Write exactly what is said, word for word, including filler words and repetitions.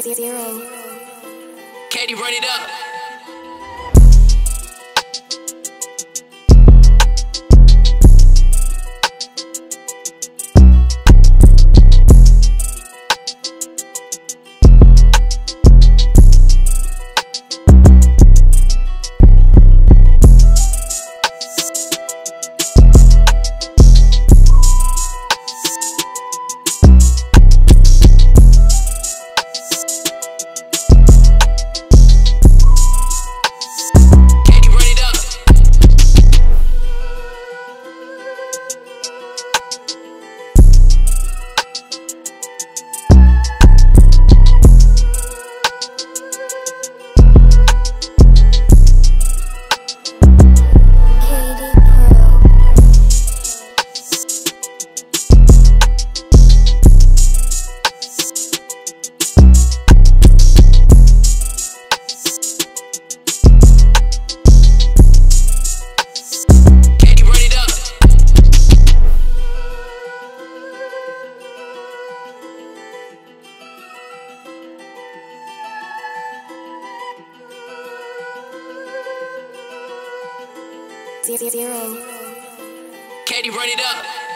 zero. KayDee, run it up. zero. KayDee, run it up.